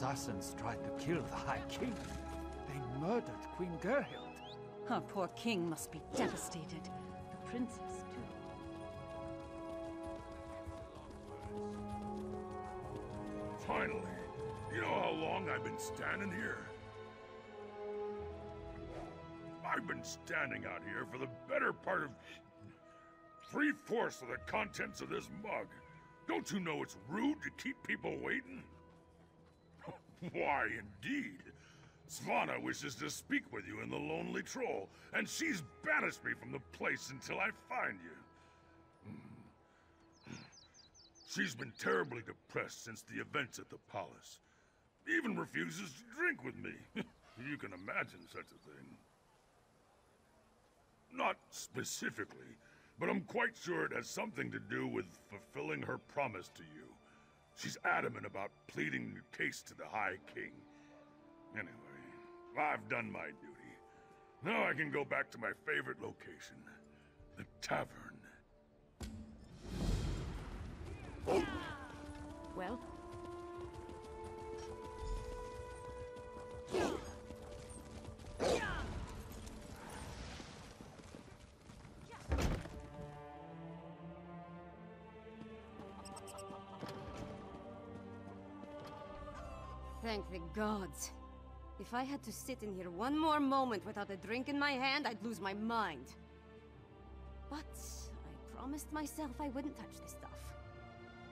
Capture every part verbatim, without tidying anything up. assassins tried to kill the High King. They murdered Queen Gerhild. Our poor king must be devastated. The princess, too. Finally. You know how long I've been standing here? I've been standing out here for the better part of three-fourths of the contents of this mug. Don't you know it's rude to keep people waiting? Why, indeed. Svana wishes to speak with you in the Lonely Troll, and she's banished me from the place until I find you. She's been terribly depressed since the events at the palace. Even refuses to drink with me. You can imagine such a thing. Not specifically, but I'm quite sure it has something to do with fulfilling her promise to you. She's adamant about pleading your case to the High King. Anyway, I've done my duty. Now I can go back to my favorite location, the tavern. Oh. Well? Thank the gods. If I had to sit in here one more moment without a drink in my hand, I'd lose my mind. But I promised myself I wouldn't touch this stuff.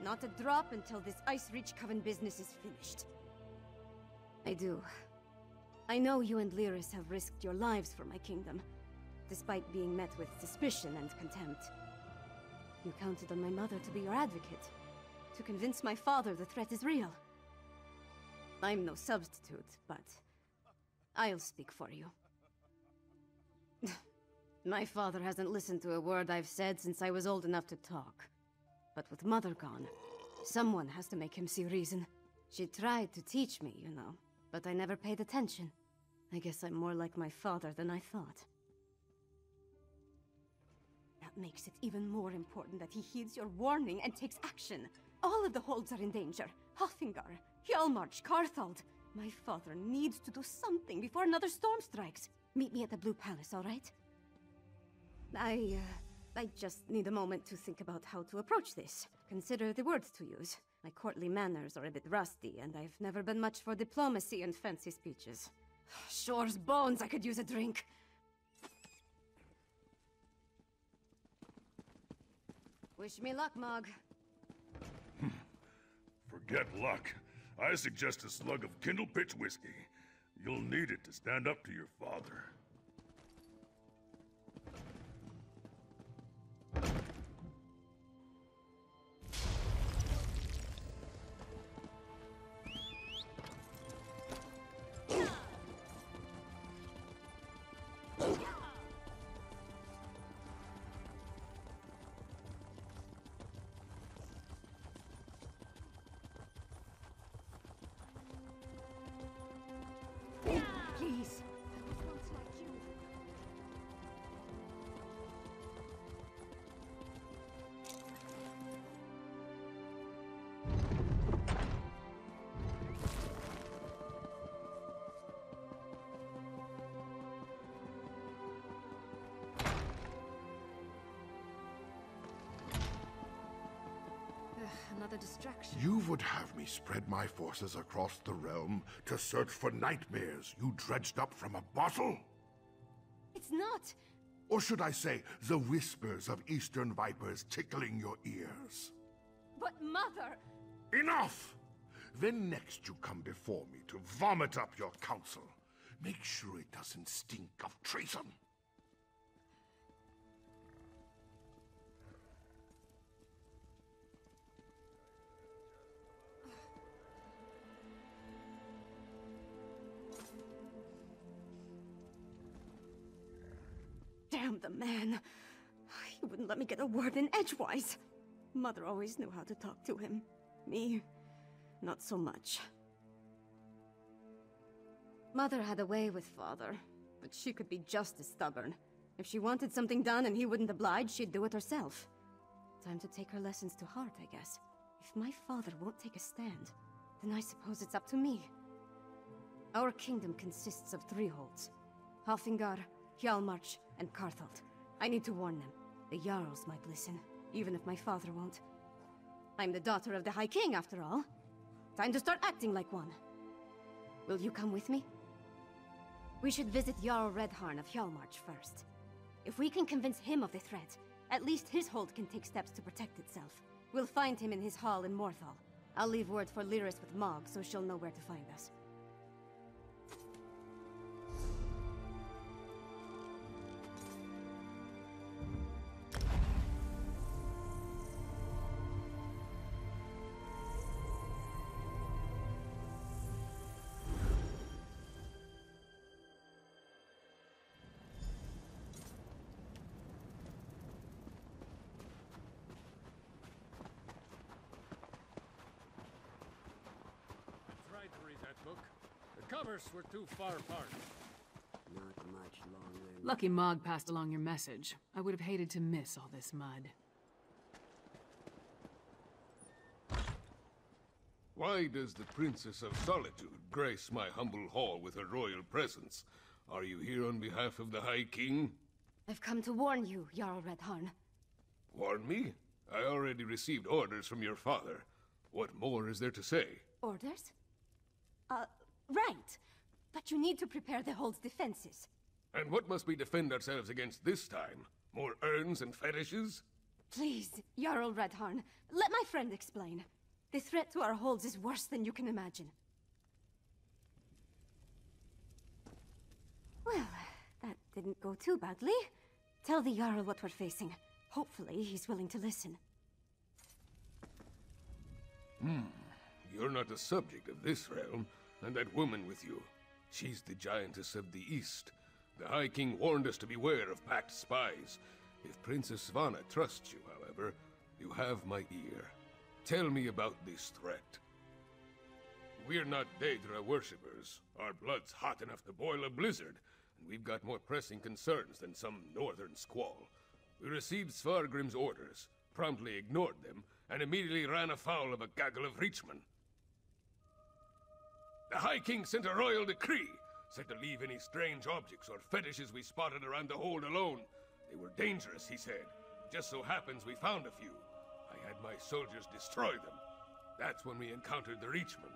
Not a drop until this Icereach Coven business is finished. I do. I know you and Lyris have risked your lives for my kingdom, despite being met with suspicion and contempt. You counted on my mother to be your advocate, to convince my father the threat is real. I'm no substitute, but I'll speak for you. My father hasn't listened to a word I've said since I was old enough to talk. But with Mother gone, someone has to make him see reason. She tried to teach me, you know, but I never paid attention. I guess I'm more like my father than I thought. That makes it even more important that he heeds your warning and takes action. All of the holds are in danger. Haafingar, Hjaalmarch, Karthald. My father needs to do something before another storm strikes. Meet me at the Blue Palace, all right? I, uh, I just need a moment to think about how to approach this. Consider the words to use. My courtly manners are a bit rusty, and I've never been much for diplomacy and fancy speeches. Shore's bones, I could use a drink. Wish me luck, Mog. Forget luck. I suggest a slug of Kindle Pitch Whiskey. You'll need it to stand up to your father. Another distraction. You would have me spread my forces across the realm to search for nightmares you dredged up from a bottle? It's not. Or should I say, the whispers of eastern vipers tickling your ears? But Mother... Enough! Then next you come before me to vomit up your counsel. Make sure it doesn't stink of treason. Damn the man. He wouldn't let me get a word in edgewise. Mother always knew how to talk to him. Me, not so much. Mother had a way with Father, but she could be just as stubborn. If she wanted something done and he wouldn't oblige, she'd do it herself. Time to take her lessons to heart, I guess. If my father won't take a stand, then I suppose it's up to me. Our kingdom consists of three holds. Haafingar, Hjaalmarch, and Karthald. I need to warn them. The Jarls might listen, even if my father won't. I'm the daughter of the High King, after all. Time to start acting like one. Will you come with me? We should visit Jarl Redhorn of Hjaalmarch first. If we can convince him of the threat, at least his hold can take steps to protect itself. We'll find him in his hall in Morthal. I'll leave word for Lyris with Mog, so she'll know where to find us. We're too far apart. Not much longer. Lucky Mog passed along your message. I would have hated to miss all this mud. Why does the Princess of Solitude grace my humble hall with her royal presence? Are you here on behalf of the High King? I've come to warn you, Jarl Redhorn. Warn me? I already received orders from your father. What more is there to say? Orders? Uh... Right, but you need to prepare the hold's defenses. And what must we defend ourselves against this time? More urns and fetishes? Please, Jarl Redhorn, let my friend explain. The threat to our holds is worse than you can imagine. Well, that didn't go too badly. Tell the Jarl what we're facing. Hopefully, he's willing to listen. Hmm, you're not a subject of this realm. And that woman with you. She's the giantess of the East. The High King warned us to beware of packed spies. If Princess Svana trusts you, however, you have my ear. Tell me about this threat. We're not Daedra worshippers. Our blood's hot enough to boil a blizzard, and we've got more pressing concerns than some northern squall. We received Svargrim's orders, promptly ignored them, and immediately ran afoul of a gaggle of Reachmen. The High King sent a royal decree, said to leave any strange objects or fetishes we spotted around the hold alone. They were dangerous, he said. Just so happens we found a few. I had my soldiers destroy them. That's when we encountered the Reachmen.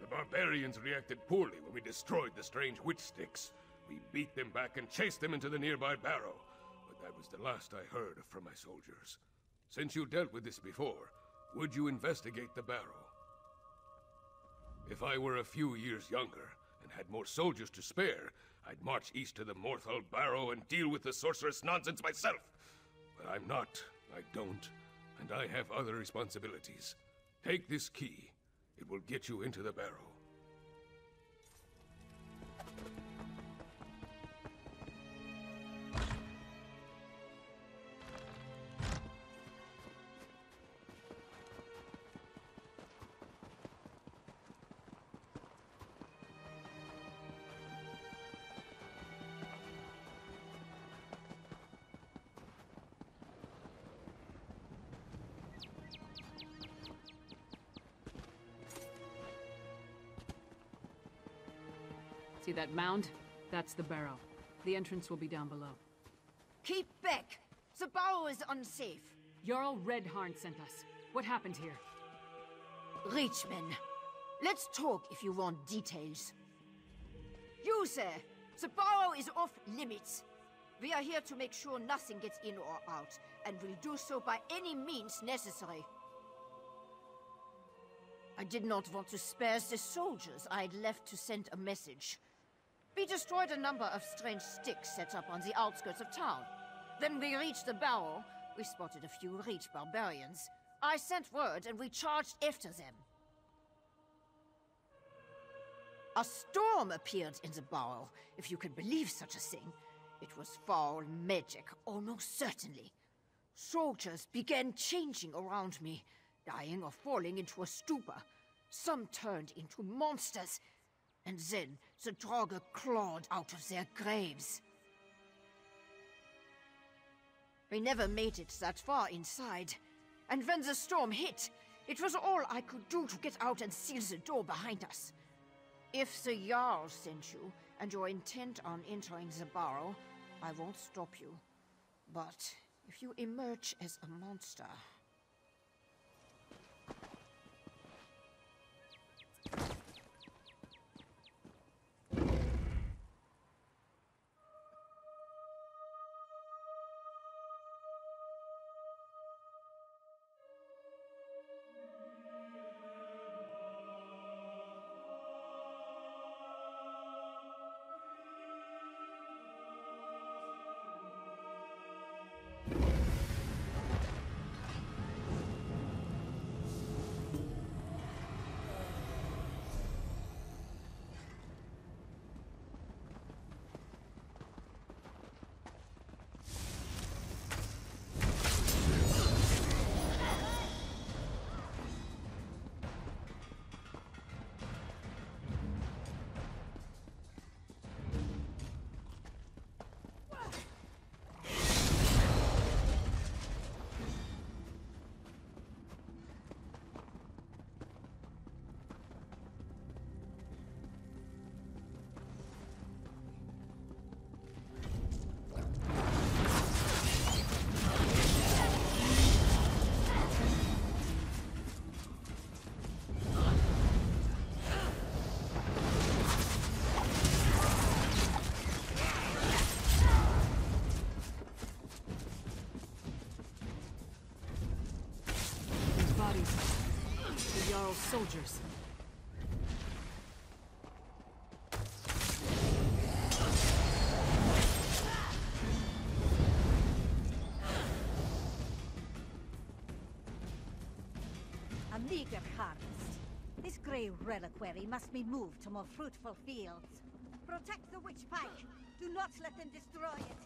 The barbarians reacted poorly when we destroyed the strange witch sticks. We beat them back and chased them into the nearby barrow. But that was the last I heard from my soldiers. Since you dealt with this before, would you investigate the barrow? If I were a few years younger, and had more soldiers to spare, I'd march east to the Morthal Barrow and deal with the sorceress nonsense myself! But I'm not, I don't, and I have other responsibilities. Take this key. It will get you into the barrow. See that mound? That's the barrow. The entrance will be down below. Keep back! The barrow is unsafe. Jarl Redhorn sent us. What happened here? Reachmen. Let's talk if you want details. You, sir! The barrow is off limits. We are here to make sure nothing gets in or out, and will do so by any means necessary. I did not want to spare the soldiers I had left to send a message. We destroyed a number of strange sticks set up on the outskirts of town. Then we reached the barrow. We spotted a few Reach barbarians. I sent word and we charged after them. A storm appeared in the barrow, if you can believe such a thing. It was foul magic, almost certainly. Soldiers began changing around me, dying or falling into a stupor. Some turned into monsters. And then the Draugr clawed out of their graves. We never made it that far inside. And when the storm hit, It was all I could do to get out and seal the door behind us. If the Jarl sent you, and you're intent on entering the barrow, I won't stop you. But if you emerge as a monster... soldiers. A meager harvest. This grey reliquary must be moved to more fruitful fields. Protect the Witch Pike. Do not let them destroy it.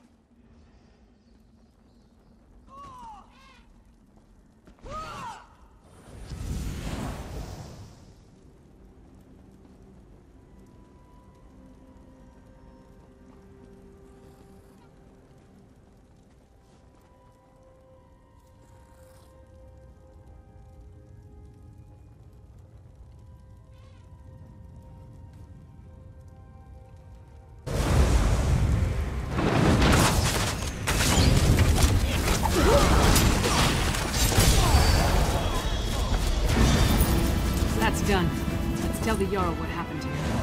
Done. Let's tell the Jarl what happened to him.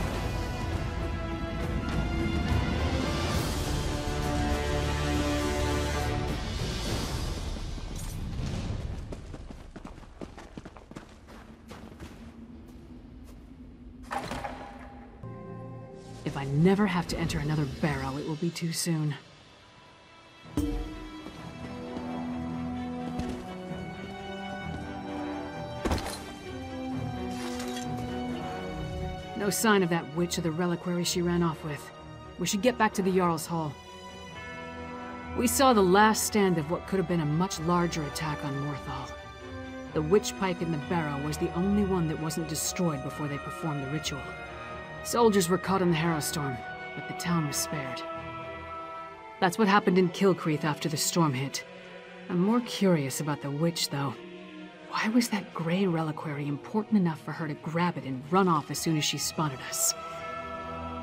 If I never have to enter another barrow, it will be too soon. No sign of that witch or the reliquary she ran off with. We should get back to the Jarl's Hall. We saw the last stand of what could have been a much larger attack on Morthal. The Witch Pike in the barrow was the only one that wasn't destroyed before they performed the ritual. Soldiers were caught in the Harrowstorm, but the town was spared. That's what happened in Kilkreath after the storm hit. I'm more curious about the witch, though. Why was that grey reliquary important enough for her to grab it and run off as soon as she spotted us?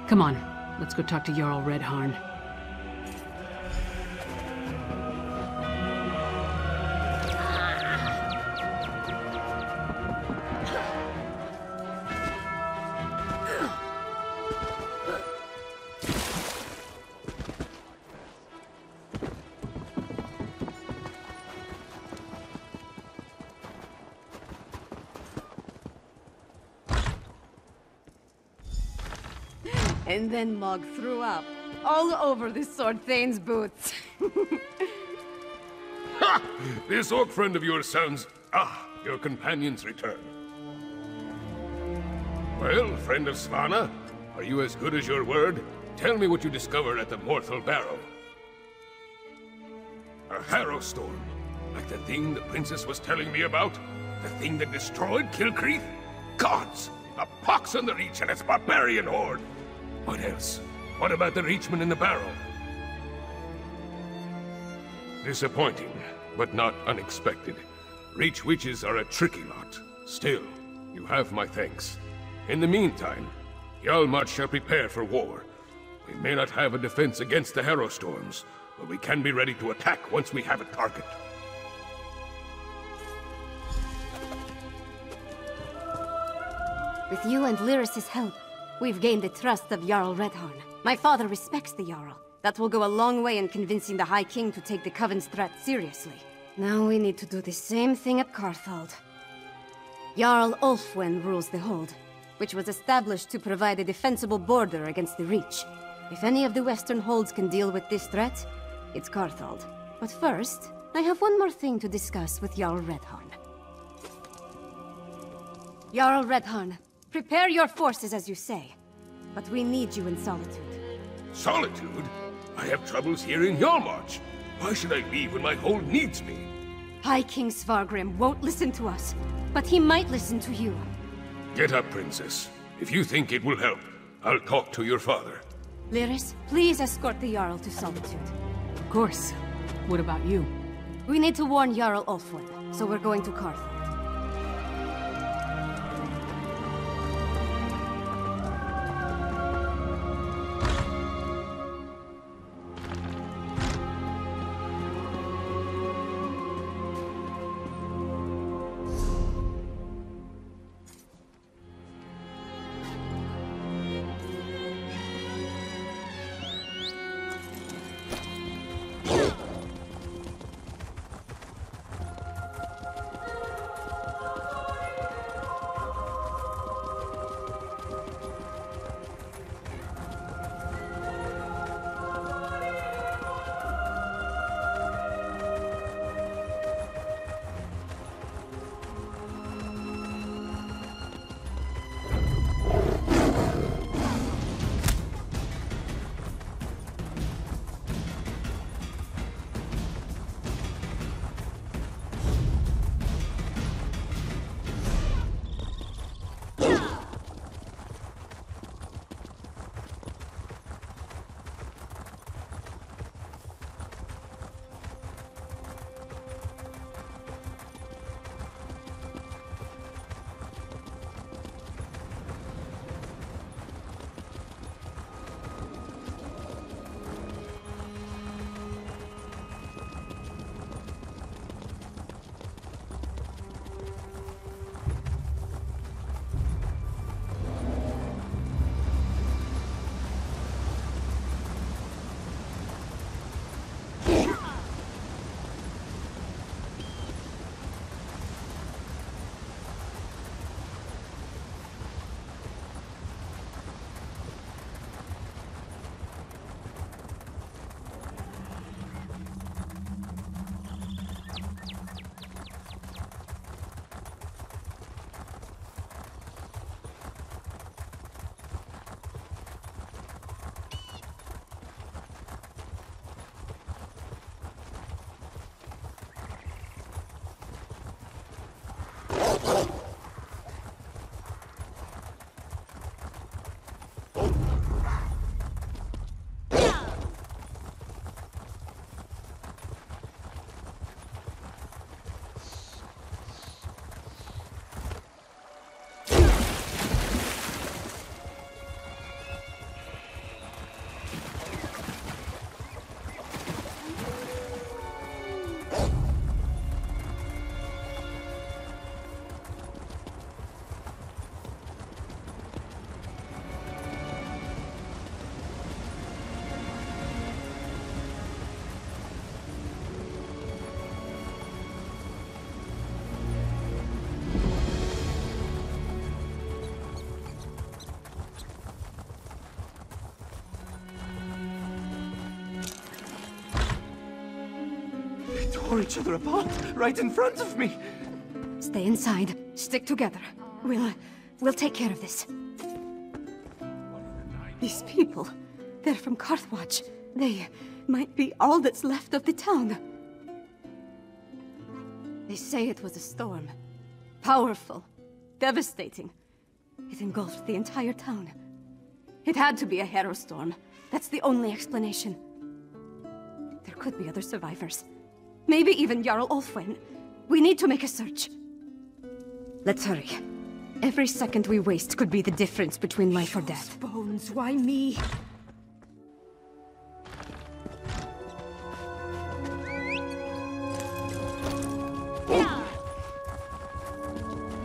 Come on, let's go talk to Jarl Redhorn. And then Mog threw up all over this sword thane's boots. Ha! This orc friend of yours sounds... Ah, your companion's return. Well, friend of Svana, are you as good as your word? Tell me what you discovered at the Morthal Barrow. A Harrowstorm, like the thing the princess was telling me about? The thing that destroyed Kilkreath? Gods! A pox on the Reach and its barbarian horde! What else? What about the Reachmen in the barrel? Disappointing, but not unexpected. Reach witches are a tricky lot. Still, you have my thanks. In the meantime, Hjaalmarch shall prepare for war. We may not have a defense against the Harrowstorms, but we can be ready to attack once we have a target. With you and Lyris' help, we've gained the trust of Jarl Redhorn. My father respects the Jarl. That will go a long way in convincing the High King to take the Coven's threat seriously. Now we need to do the same thing at Karthald. Jarl Ulfwen rules the Hold, which was established to provide a defensible border against the Reach. If any of the Western Holds can deal with this threat, it's Karthald. But first, I have one more thing to discuss with Jarl Redhorn. Jarl Redhorn, prepare your forces as you say, but we need you in solitude. Solitude? I have troubles here in Hjaalmarch. Why should I leave when my Hold needs me? High King Svargrim won't listen to us, but he might listen to you. Get up, Princess. If you think it will help, I'll talk to your father. Lyris, please escort the Jarl to Solitude. Of course. What about you? We need to warn Jarl Ulfwen, so we're going to Karthal. Or each other apart, right in front of me! Stay inside. Stick together. We'll... we'll take care of this. These people... they're from Karthwatch. They... might be all that's left of the town. They say it was a storm. Powerful. Devastating. It engulfed the entire town. It had to be a Harrowstorm. That's the only explanation. There could be other survivors. Maybe even Jarl Ulfwen. We need to make a search. Let's hurry. Every second we waste could be the difference between life or death. Bones, why me? Yeah.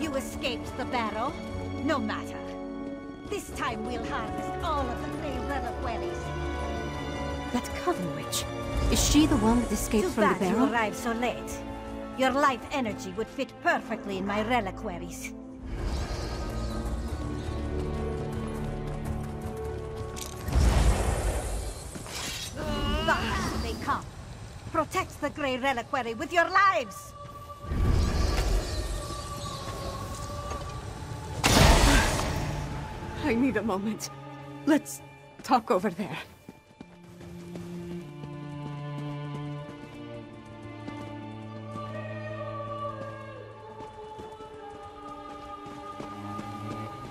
You escaped the barrow? No matter. This time we'll harvest all of the Grey reliquaries. That Coven Witch, is she the one that escaped Too from the barrow? You arrived so late. Your life energy would fit perfectly in my reliquaries. Thus they come. Protect the Grey reliquary with your lives! I need a moment. Let's talk over there.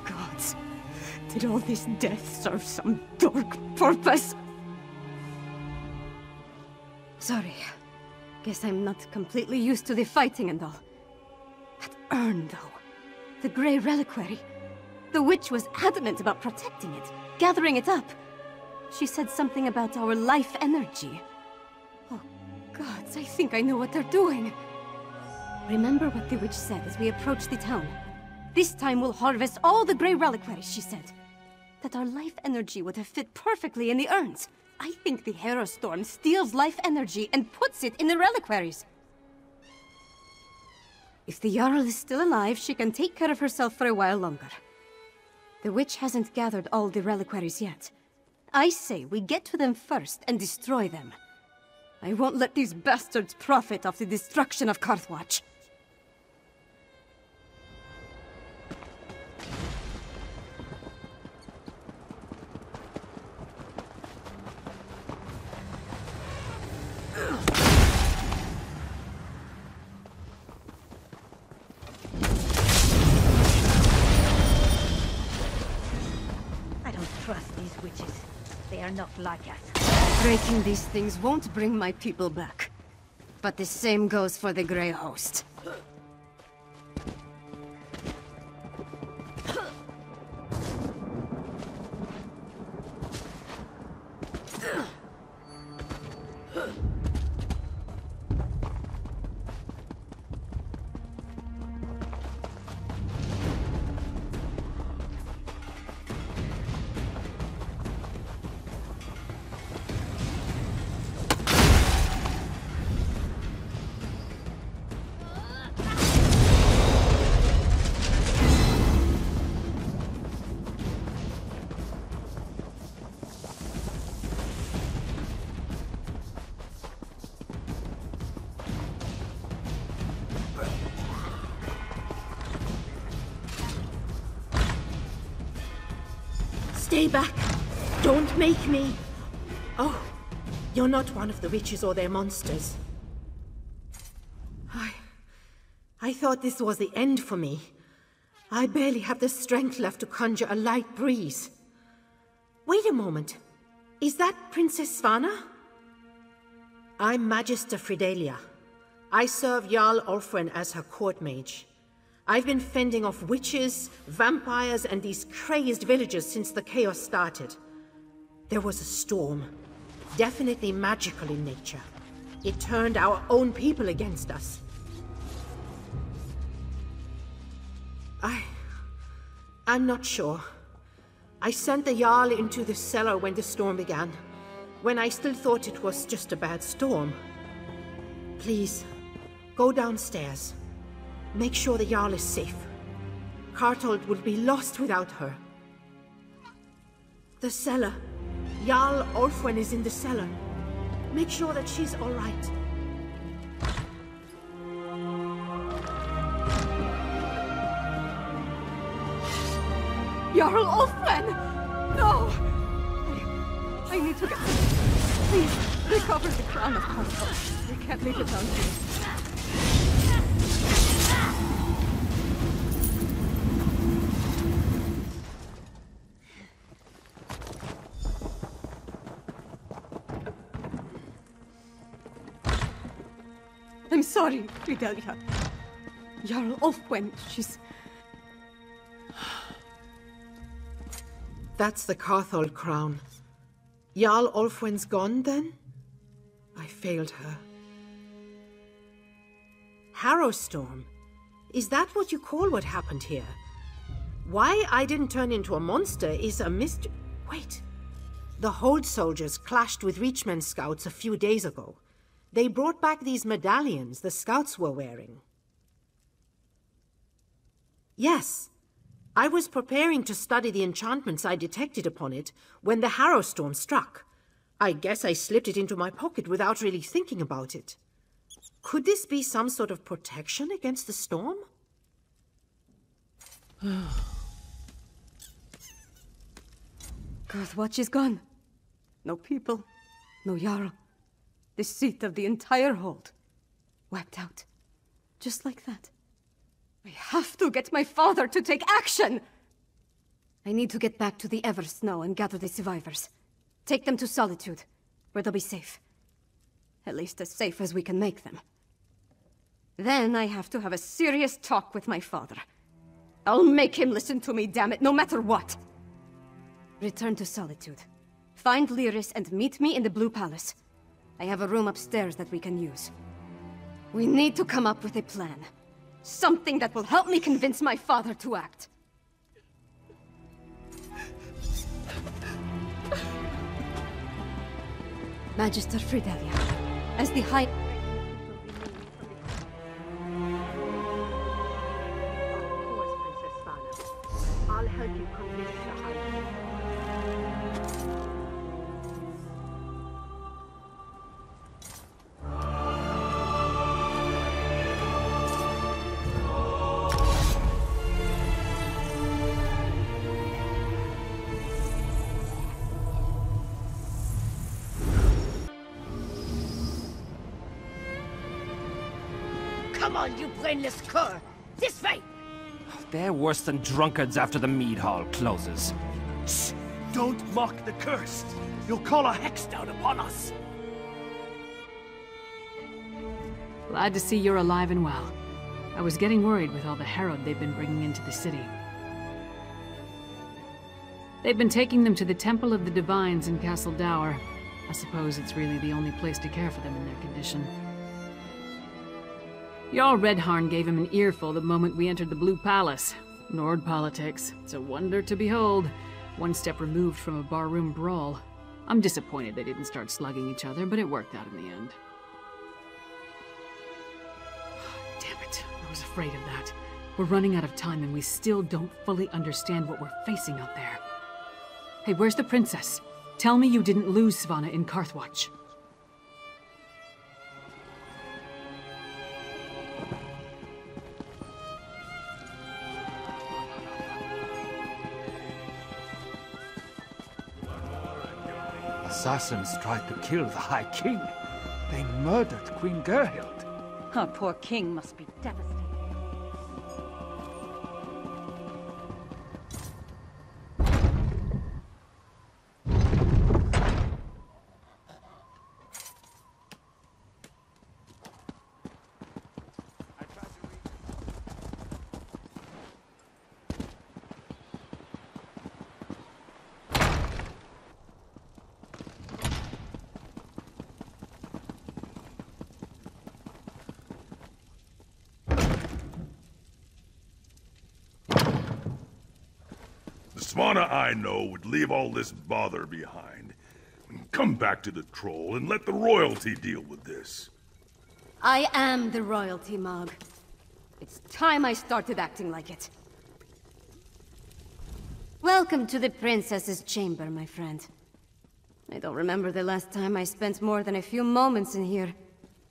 Gods, did all this death serve some dark purpose? Sorry. Guess I'm not completely used to the fighting and all. That urn, though. The Grey reliquary. The witch was adamant about protecting it, gathering it up. She said something about our life energy. Oh, gods, I think I know what they're doing. Remember what the witch said as we approached the town. This time we'll harvest all the Grey reliquaries, she said. That our life energy would have fit perfectly in the urns. I think the Harrowstorm steals life energy and puts it in the reliquaries. If the Jarl is still alive, she can take care of herself for a while longer. The witch hasn't gathered all the reliquaries yet. I say we get to them first and destroy them. I won't let these bastards profit off the destruction of Karthwatch. Not like us. Breaking these things won't bring my people back. But the same goes for the Grey Host. Stay back! Don't make me! Oh, you're not one of the witches or their monsters. I... I thought this was the end for me. I barely have the strength left to conjure a light breeze. Wait a moment. Is that Princess Svana? I'm Magister Fridelia. I serve Jarl Ulfwen as her court mage. I've been fending off witches, vampires, and these crazed villagers since the chaos started. There was a storm, definitely magical in nature. It turned our own people against us. I... I'm not sure. I sent the Jarl into the cellar when the storm began, when I still thought it was just a bad storm. Please, go downstairs. Make sure the Jarl is safe. Karthald would be lost without her. The cellar. Jarl Ulfwen is in the cellar. Make sure that she's all right. Jarl Ulfwen! No! I, I need to get... Please, recover the crown of Karthald. We can't leave it down here. Sorry, Fridelia. Jarl Ulfwen, she's... That's the Karthald crown. Jarl Ulfwen's gone, then? I failed her. Harrowstorm? Is that what you call what happened here? Why I didn't turn into a monster is a mystery. Wait. The Hold soldiers clashed with Reachmen scouts a few days ago. They brought back these medallions the scouts were wearing. Yes. I was preparing to study the enchantments I detected upon it when the Harrowstorm struck. I guess I slipped it into my pocket without really thinking about it. Could this be some sort of protection against the storm? Karthwatch is gone. No people, no Jarl. The seat of the entire Hold. Wiped out. Just like that. I have to get my father to take action! I need to get back to the Eversnow and gather the survivors. Take them to Solitude, where they'll be safe. At least as safe as we can make them. Then I have to have a serious talk with my father. I'll make him listen to me, damn it, no matter what! Return to Solitude. Find Lyris and meet me in the Blue Palace. I have a room upstairs that we can use. We need to come up with a plan. Something that will help me convince my father to act. Magister Fridelia, as the high... I'll help you convince the you brainless cur! This way! They're worse than drunkards after the mead hall closes. Shh! Don't mock the cursed! You'll call a hex down upon us! Glad to see you're alive and well. I was getting worried with all the Herod they've been bringing into the city. They've been taking them to the Temple of the Divines in Castle Dower. I suppose it's really the only place to care for them in their condition. Jarl Redhorn gave him an earful the moment we entered the Blue Palace. Nord politics. It's a wonder to behold. One step removed from a barroom brawl. I'm disappointed they didn't start slugging each other, but it worked out in the end. Damn it. I was afraid of that. We're running out of time and we still don't fully understand what we're facing out there. Hey, where's the princess? Tell me you didn't lose Svana in Karthwatch. Assassins tried to kill the High King. They murdered Queen Gerhild. Our poor king must be devastated. Svana I know would leave all this bother behind and come back to the troll and let the royalty deal with this. I am the royalty, Mog. It's time I started acting like it. Welcome to the princess's chamber, my friend. I don't remember the last time I spent more than a few moments in here.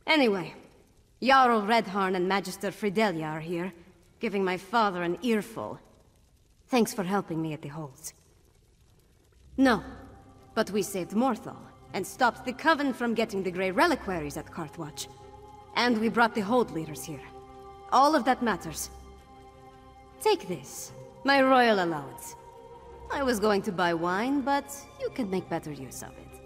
Anyway, Jarl Redhorn and Magister Fridelia are here, giving my father an earful. Thanks for helping me at the Holds. No, but we saved Morthal, and stopped the Coven from getting the Grey Reliquaries at Karthwatch. And we brought the Hold leaders here. All of that matters. Take this, my royal allowance. I was going to buy wine, but you can make better use of it.